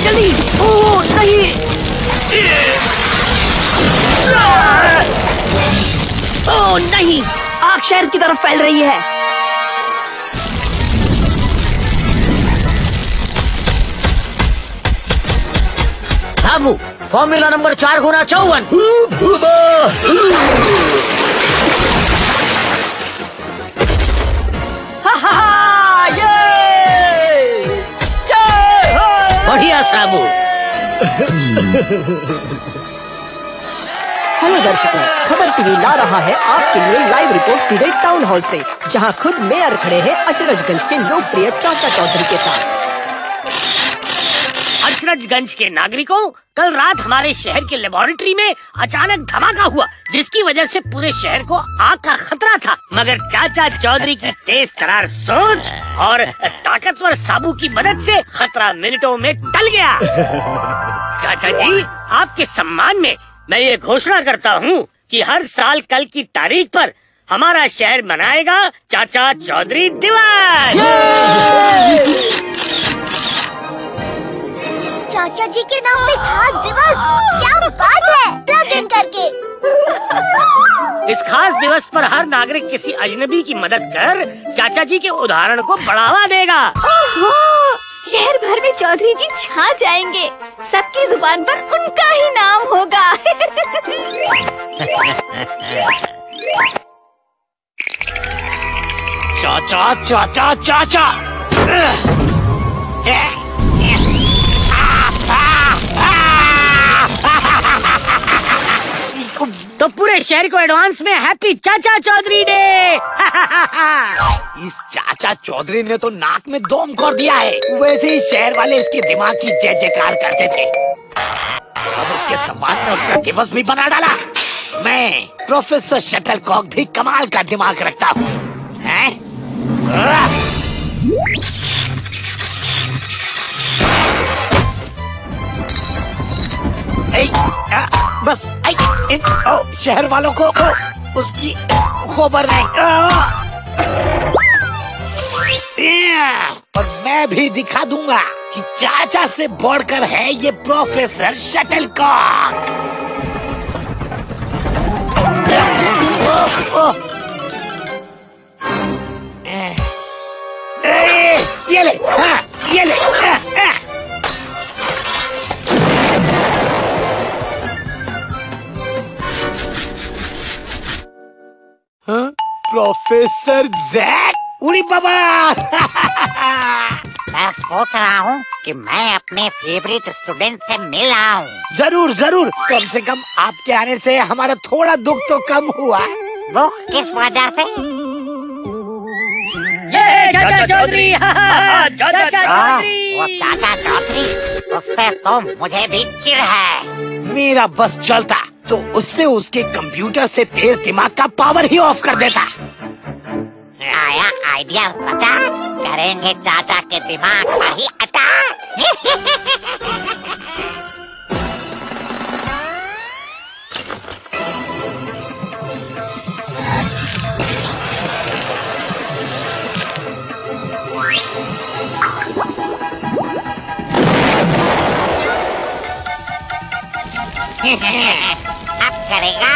जल्दी जल्दी। ओह नहीं, ओह नहीं, आग शहर की तरफ फैल रही है। बाबू फॉर्मूला नंबर 4x54। बढ़िया साबू। हेलो दर्शकों, खबर टीवी ला रहा है आपके लिए लाइव रिपोर्ट सीधे टाउन हॉल से, जहां खुद मेयर खड़े हैं अचरजगंज के लोकप्रिय चाचा चौधरी के साथ। अचरजगंज के नागरिकों, कल रात हमारे शहर के लेबोरेटरी में अचानक धमाका हुआ, जिसकी वजह से पूरे शहर को आग का खतरा था। मगर चाचा चौधरी की तेज तरार सोच और ताकतवर साबू की मदद से खतरा मिनटों में टल गया। चाचा जी, आपके सम्मान में मैं ये घोषणा करता हूँ कि हर साल कल की तारीख पर हमारा शहर मनाएगा चाचा चौधरी दिवस। चाचा जी के नाम पे खास दिवस, क्या बात है, प्लग इन करके। इस खास दिवस पर हर नागरिक किसी अजनबी की मदद कर चाचा जी के उदाहरण को बढ़ावा देगा। शहर भर में चौधरी जी छा जाएंगे, सबकी जुबान पर उनका ही नाम होगा। चाचा चाचा चाचा। तो पूरे शहर को एडवांस में हैप्पी चाचा चौधरी डे। इस चाचा चौधरी ने तो नाक में दम कर दिया है। वैसे ही शहर वाले इसके दिमाग की जय जयकार करते थे, अब उसके सम्मान में उसका दिवस भी बना डाला। मैं प्रोफेसर शटलकॉक भी कमाल का दिमाग रखता हूँ। बस शहर वालों को उसकी खबर नहीं, और मैं भी दिखा दूंगा कि चाचा से बढ़कर है ये प्रोफेसर शटलकॉक। ये ले, हाँ, ये ले। हाँ? प्रोफेसर जैक, उड़ी बाबा। मैं सोच रहा हूँ कि मैं अपने फेवरेट स्टूडेंट से मिल आऊँ। जरूर जरूर, कम से कम आपके आने से हमारा थोड़ा दुख तो कम हुआ। वो किस वजह से? ये चाचा चौधरी, चाचा चौधरी। वो चाचा चौधरी, उससे तो मुझे भी चिढ़ है। मेरा बस चलता तो उससे उसके कंप्यूटर से तेज दिमाग का पावर ही ऑफ कर देता। आया आइडिया, पता करेंगे चाचा के दिमाग का ही अटा। अब करेगा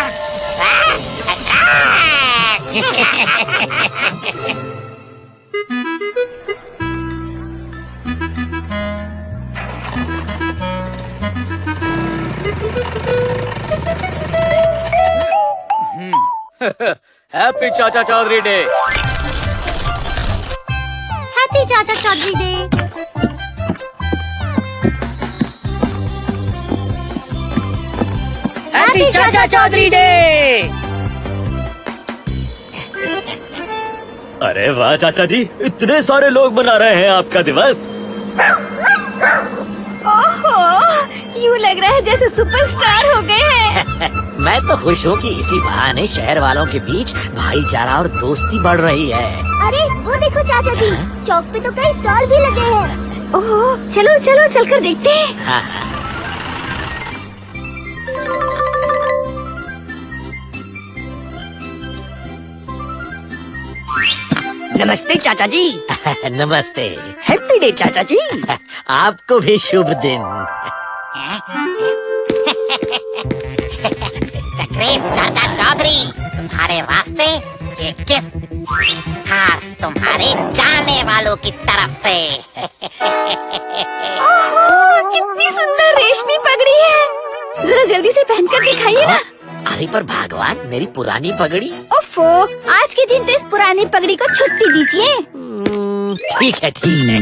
हैप्पी चाचा चौधरी डे। हैप्पी चाचा चौधरी डे। चाचा चौधरी डे। अरे वाह चाचा जी, इतने सारे लोग मना रहे हैं आपका दिवस। ओहो, यूँ लग रहा है जैसे सुपरस्टार हो गए हैं। मैं तो खुश हूँ कि इसी बहाने शहर वालों के बीच भाईचारा और दोस्ती बढ़ रही है। अरे वो देखो चाचा जी, चौक पे तो कई स्टॉल भी लगे हैं। ओहो, चलो चलो चलकर देखते हैं। हाँ। नमस्ते चाचा जी। नमस्ते। हैप्पी डे चाचा जी। आपको भी शुभ दिन। द ग्रेट चाचा चौधरी, तुम्हारे वास्ते ये गिफ्ट खास तुम्हारे जाने वालों की तरफ से। ओह, कितनी सुंदर रेशमी पगड़ी है, जरा जल्दी से पहनकर दिखाइए ना। अरे पर भगवान, मेरी पुरानी पगड़ी। ओफो, आज के दिन तो इस पुरानी पगड़ी को छुट्टी दीजिए। ठीक है ठीक है।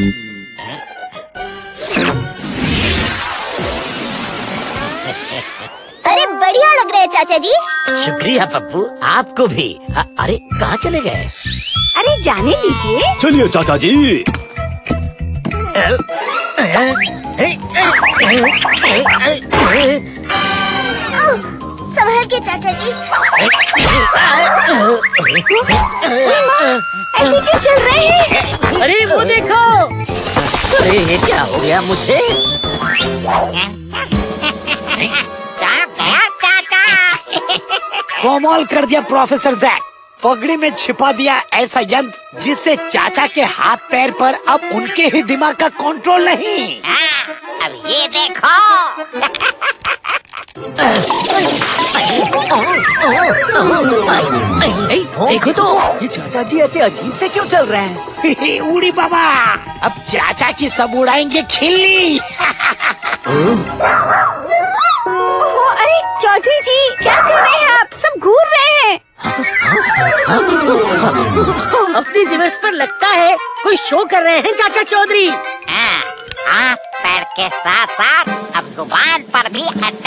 अरे बढ़िया लग रहे है चाचा जी। शुक्रिया पप्पू, आपको भी। अरे कहाँ चले गए? अरे जाने दीजिए। चलिए चाचा जी। संभल के चाचा जी। ऐसे क्यों चल रहे हैं? अरे वो देखो। अरे ये क्या हो गया मुझे? कहाँ गया चाचा? कमाल कर दिया प्रोफेसर जैक। पगड़ी में छिपा दिया ऐसा यंत्र जिससे चाचा के हाथ पैर पर अब उनके ही दिमाग का कंट्रोल नहीं। अब ये देखो। देखो तो, ये चाचा जी ऐसे अजीब से क्यों चल रहे हैं? उड़ी बाबा, अब चाचा की सब उड़ाएंगे खिल्ली। अरे चौधरी जी, क्या कर रहे हैं आप? सब घूर रहे हैं। अपने दिवस पर लगता है कोई शो कर रहे हैं चाचा चौधरी। हाथ पैर के साथ साथ अब जुबान पर भी अटैक।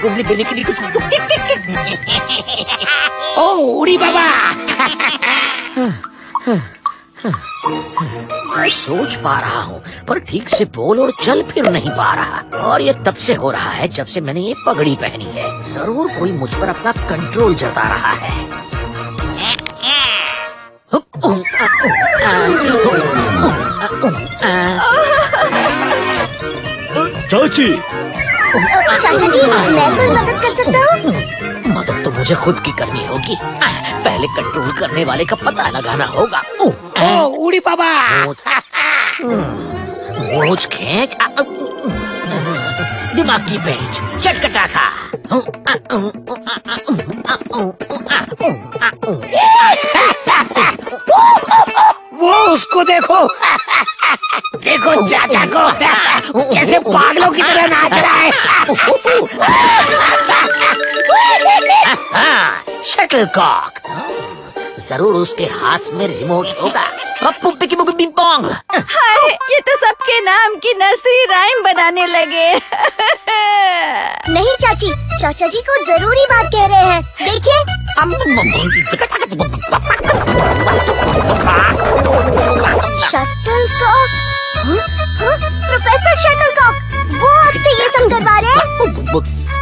गुबली देने के लिए कुछ। ओ उड़ी बाबा, मैं सोच पा रहा हूँ पर ठीक से बोल और चल फिर नहीं पा रहा, और ये तब से हो रहा है जब से मैंने ये पगड़ी पहनी है। जरूर कोई मुझ पर अपना कंट्रोल जता रहा है। चाची, चाचा जी, मैं कोई मदद कर सकता हूँ? मदद तो मुझे खुद की करनी होगी। पहले कंट्रोल करने वाले का पता लगाना होगा। ओ उड़ी बाबा, मोच खेच, दिमाग की पेंच, चटकटा खा। वो उसको देखो, देखो चाचा को कैसे पागलों की तरह नाच रहा है। शटलकॉक, जरूर उसके हाथ में रिमोट होगा। पप्पू पिकी बुकी पिंग पोंग। हाय, ये तो सबके नाम की नर्सरी राइम बनाने लगे। नहीं चाची, चाचा जी को जरूरी बात कह रहे हैं, देखिए। शटलकॉक, प्रोफेसर शटलकॉक, वो आपसे ये सब करवा रहे हैं।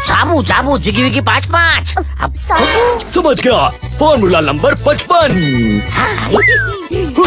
साबू साबू जिगी विगी पाँच पाँच। समझ गया, फॉर्मूला नंबर 55। ये लो,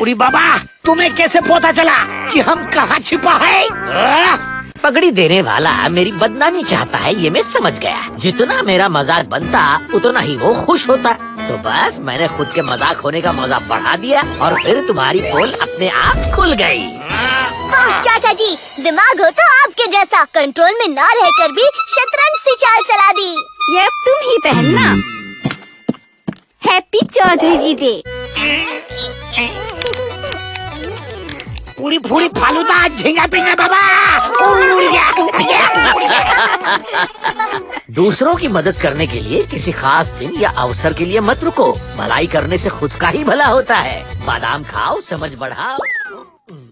उड़ी बाबा, तुम्हें कैसे पता चला कि हम कहाँ छिपा है? पगड़ी देने वाला मेरी बदनामी चाहता है, ये मैं समझ गया। जितना मेरा मजाक बनता उतना ही वो खुश होता, तो बस मैंने खुद के मजाक होने का मजा बढ़ा दिया और फिर तुम्हारी पोल अपने आप खुल गई। वाह चाचा जी, दिमाग हो तो आपके जैसा। कंट्रोल में ना रहकर भी शतरंज सी चाल चला दी। ये अब तुम ही पहनना। Happy Chaudhary ji day. पूरी पूरी फालूदा झिंगा पिंगा बाबा। दूसरों की मदद करने के लिए किसी खास दिन या अवसर के लिए मत रुको, भलाई करने से खुद का ही भला होता है। बादाम खाओ, समझ बढ़ाओ।